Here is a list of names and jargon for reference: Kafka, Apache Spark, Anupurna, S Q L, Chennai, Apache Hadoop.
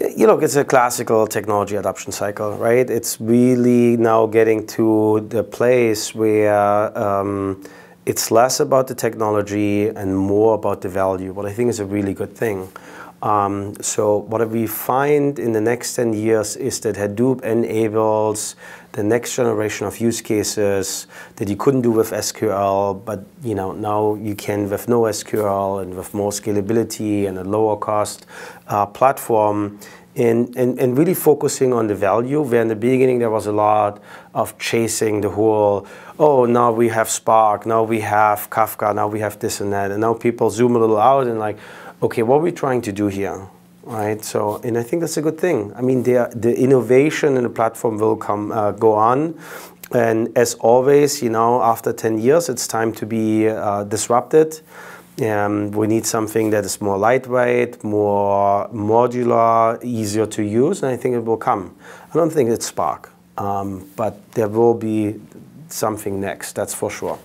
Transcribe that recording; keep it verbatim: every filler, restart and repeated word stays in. you know, it's a classical technology adoption cycle, right? It's really now getting to the place where um, it's less about the technology and more about the value, what I think is a really good thing. Um, so what we find in the next ten years is that Hadoop enables the next generation of use cases that you couldn't do with S Q L, but you know, now you can with no S Q L and with more scalability and a lower cost uh, platform. And, and, and really focusing on the value, where in the beginning there was a lot of chasing the whole, oh, now we have Spark, now we have Kafka, now we have this and that. And now people zoom a little out and like, okay, what are we trying to do here? Right, so, and I think that's a good thing. I mean, the, the innovation in the platform will come, uh, go on. And as always, you know, after ten years, it's time to be uh, disrupted. Um, we need something that is more lightweight, more modular, easier to use, and I think it will come. I don't think it's Spark, um, but there will be something next, that's for sure.